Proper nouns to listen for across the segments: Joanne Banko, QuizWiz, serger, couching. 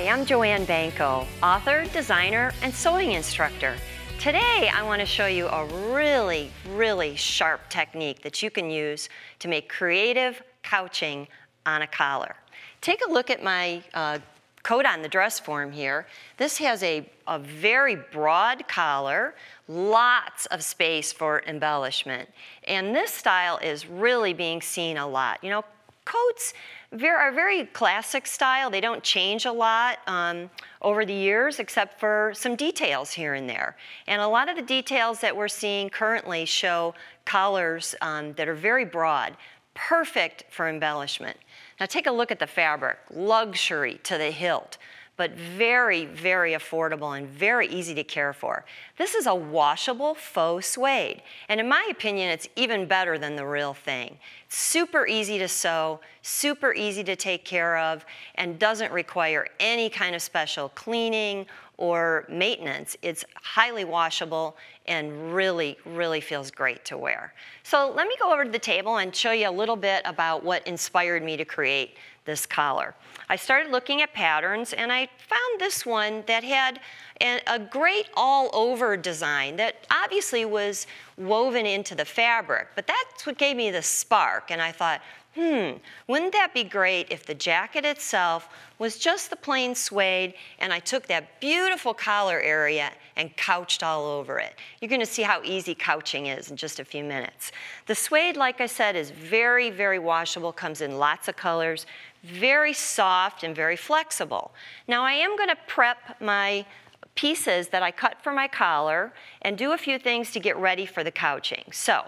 Hi, I'm Joanne Banko, author, designer, and sewing instructor. Today, I want to show you a really sharp technique that you can use to make creative couching on a collar. Take a look at my coat on the dress form here. This has a very broad collar, lots of space for embellishment. And this style is really being seen a lot. You know, coats are very classic style. They don't change a lot over the years, except for some details here and there. And a lot of the details that we're seeing currently show collars that are very broad, perfect for embellishment. Now take a look at the fabric, luxury to the hilt, but very affordable and very easy to care for. This is a washable faux suede, and in my opinion, it's even better than the real thing. Super easy to sew, super easy to take care of, and doesn't require any kind of special cleaning or maintenance. It's highly washable and really feels great to wear. So let me go over to the table and show you a little bit about what inspired me to create this collar. I started looking at patterns and I found this one that had a great all-over design that obviously was woven into the fabric, but that's what gave me the spark, and I thought, wouldn't that be great if the jacket itself was just the plain suede and I took that beautiful collar area and couched all over it. You're going to see how easy couching is in just a few minutes. The suede, like I said, is very washable, comes in lots of colors, very soft and very flexible. Now I am going to prep my pieces that I cut for my collar and do a few things to get ready for the couching. So,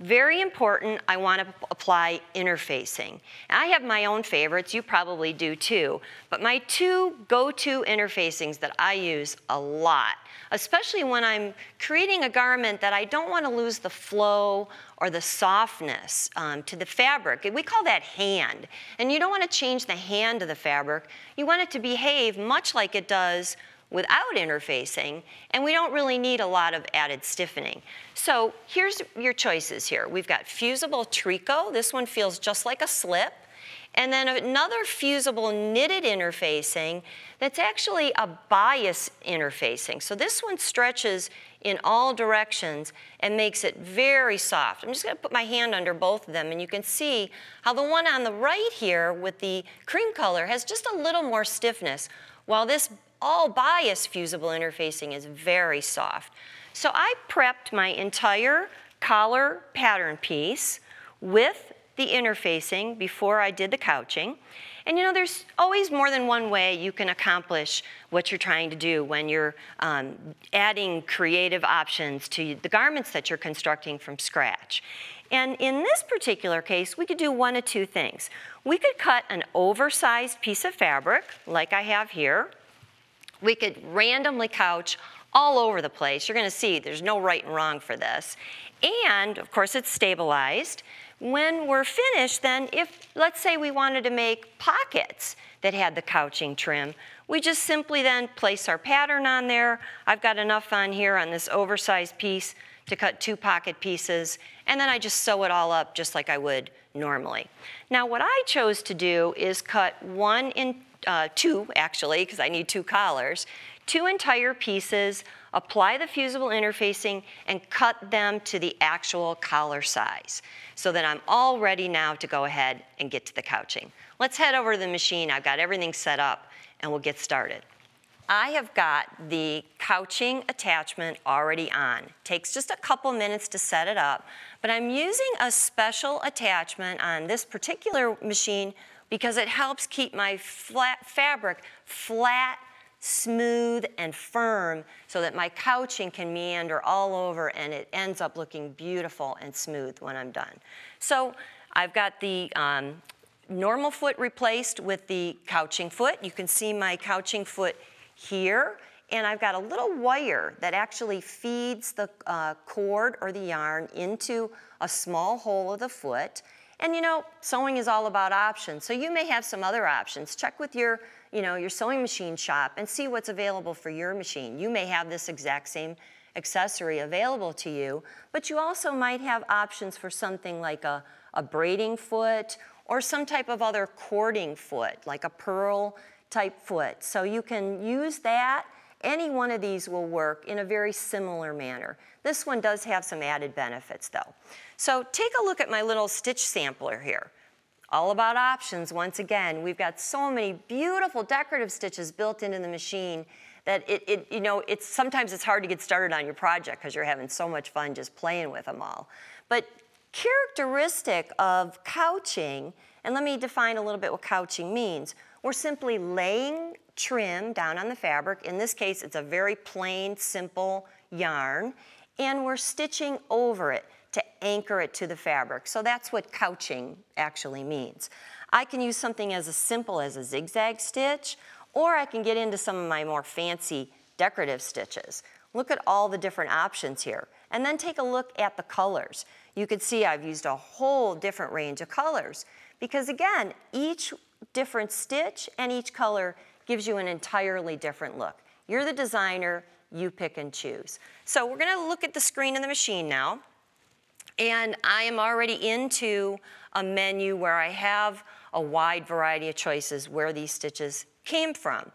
very important, I want to apply interfacing. I have my own favorites, you probably do too, but my two go-to interfacings that I use a lot, especially when I'm creating a garment that I don't want to lose the flow or the softness to the fabric. We call that hand, and you don't want to change the hand of the fabric. You want it to behave much like it does without interfacing, and we don't really need a lot of added stiffening. So here's your choices here. We've got fusible tricot. This one feels just like a slip. And then another fusible knitted interfacing that's actually a bias interfacing. So this one stretches in all directions and makes it very soft. I'm just going to put my hand under both of them, and you can see how the one on the right here with the cream color has just a little more stiffness, while this all bias fusible interfacing is very soft. So I prepped my entire collar pattern piece with the interfacing before I did the couching. And you know, there's always more than one way you can accomplish what you're trying to do when you're adding creative options to the garments that you're constructing from scratch. And in this particular case, we could do one of two things. We could cut an oversized piece of fabric, like I have here. We could randomly couch all over the place. You're going to see there's no right and wrong for this. And of course it's stabilized. When we're finished, then if, let's say we wanted to make pockets that had the couching trim, we just simply then place our pattern on there. I've got enough on here on this oversized piece to cut two pocket pieces, and then I just sew it all up just like I would normally. Now what I chose to do is cut one in two, actually, because I need two collars, two entire pieces, apply the fusible interfacing, and cut them to the actual collar size so that I'm all ready now to go ahead and get to the couching. Let's head over to the machine. I've got everything set up, and we'll get started. I have got the couching attachment already on. It takes just a couple minutes to set it up, but I'm using a special attachment on this particular machine because it helps keep my fabric flat, smooth, and firm so that my couching can meander all over and it ends up looking beautiful and smooth when I'm done. So I've got the normal foot replaced with the couching foot. You can see my couching foot here, and I've got a little wire that actually feeds the cord or the yarn into a small hole of the foot. And you know, sewing is all about options, so you may have some other options. Check with your, your sewing machine shop and see what's available for your machine. You may have this exact same accessory available to you, but you also might have options for something like a braiding foot or some type of other cording foot, like a pearl type foot. So you can use that. Any one of these will work in a very similar manner. This one does have some added benefits though. So take a look at my little stitch sampler here. All about options once again. We've got so many beautiful decorative stitches built into the machine that sometimes it's hard to get started on your project because you're having so much fun just playing with them all. But characteristic of couching, and let me define a little bit what couching means. We're simply laying trim down on the fabric. In this case, it's a very plain, simple yarn, and we're stitching over it to anchor it to the fabric. So that's what couching actually means. I can use something as simple as a zigzag stitch, or I can get into some of my more fancy decorative stitches. Look at all the different options here, and then take a look at the colors. You can see I've used a whole different range of colors, because again, each different stitch and each color gives you an entirely different look. You're the designer, you pick and choose. So we're gonna look at the screen in the machine now, and I am already into a menu where I have a wide variety of choices where these stitches came from.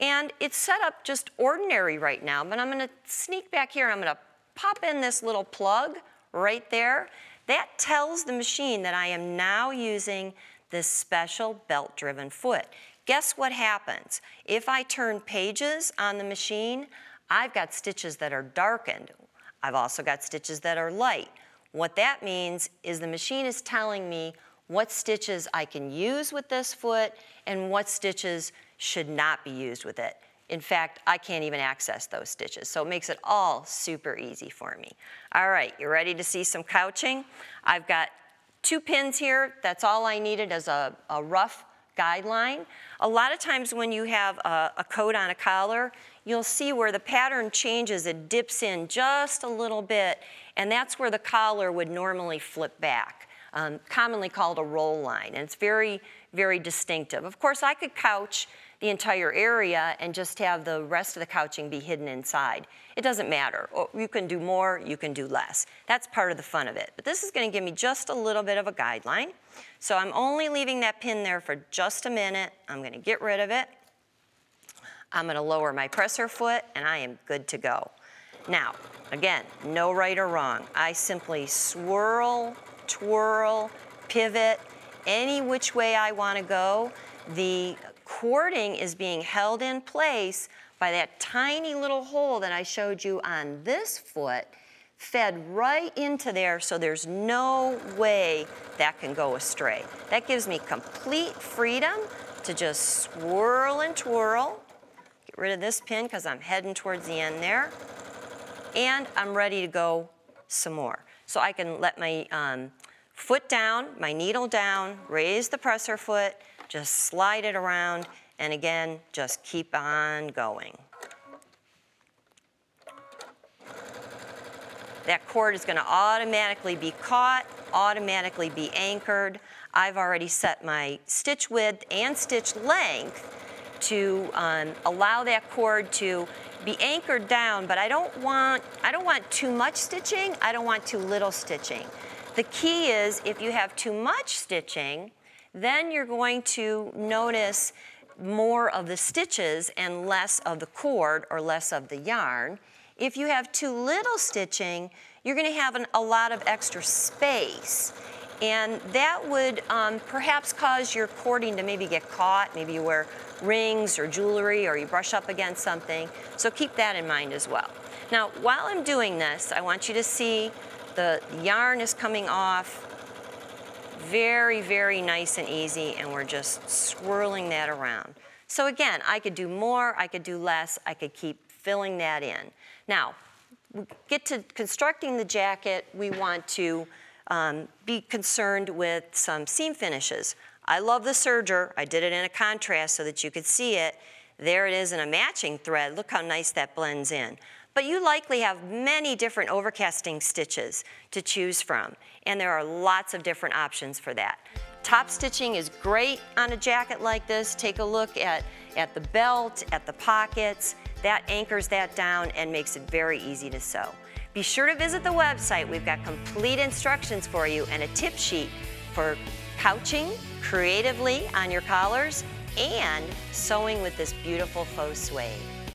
And it's set up just ordinary right now, but I'm gonna sneak back here and I'm gonna pop in this little plug right there. That tells the machine that I am now using this special belt-driven foot. Guess what happens? If I turn pages on the machine, I've got stitches that are darkened. I've also got stitches that are light. What that means is the machine is telling me what stitches I can use with this foot and what stitches should not be used with it. In fact, I can't even access those stitches, so it makes it all super easy for me. All right, you ready to see some couching? I've got 2 pins here. That's all I needed as a rough guideline. A lot of times when you have a coat on a collar, you'll see where the pattern changes, it dips in just a little bit, and that's where the collar would normally flip back, commonly called a roll line, and it's very, very distinctive. Of course, I could couch the entire area and just have the rest of the couching be hidden inside. It doesn't matter. You can do more, you can do less. That's part of the fun of it. But this is going to give me just a little bit of a guideline. So I'm only leaving that pin there for just a minute. I'm going to get rid of it. I'm going to lower my presser foot and I am good to go. Now, again, no right or wrong. I simply swirl, twirl, pivot, any which way I want to go. The cording is being held in place by that tiny little hole that I showed you on this foot, fed right into there, so there's no way that can go astray. That gives me complete freedom to just swirl and twirl. Get rid of this pin because I'm heading towards the end there. And I'm ready to go some more. So I can let my foot down, my needle down, raise the presser foot, just slide it around, and again, just keep on going. That cord is going to automatically be caught, automatically be anchored. I've already set my stitch width and stitch length to allow that cord to be anchored down, but I don't want too much stitching, I don't want too little stitching. The key is if you have too much stitching, then you're going to notice more of the stitches and less of the cord or less of the yarn. If you have too little stitching, you're going to have a lot of extra space, and that would perhaps cause your cording to maybe get caught. Maybe you wear rings or jewelry or you brush up against something, so keep that in mind as well. Now, while I'm doing this, I want you to see the yarn is coming off very, very nice and easy, and we're just swirling that around. So again, I could do more, I could do less, I could keep filling that in. Now, we get to constructing the jacket, we want to be concerned with some seam finishes. I love the serger. I did it in a contrast so that you could see it. There it is in a matching thread. Look how nice that blends in. But you likely have many different overcasting stitches to choose from, and there are lots of different options for that. Top stitching is great on a jacket like this. Take a look at the belt, at the pockets. That anchors that down and makes it very easy to sew. Be sure to visit the website. We've got complete instructions for you and a tip sheet for couching creatively on your collars and sewing with this beautiful faux suede.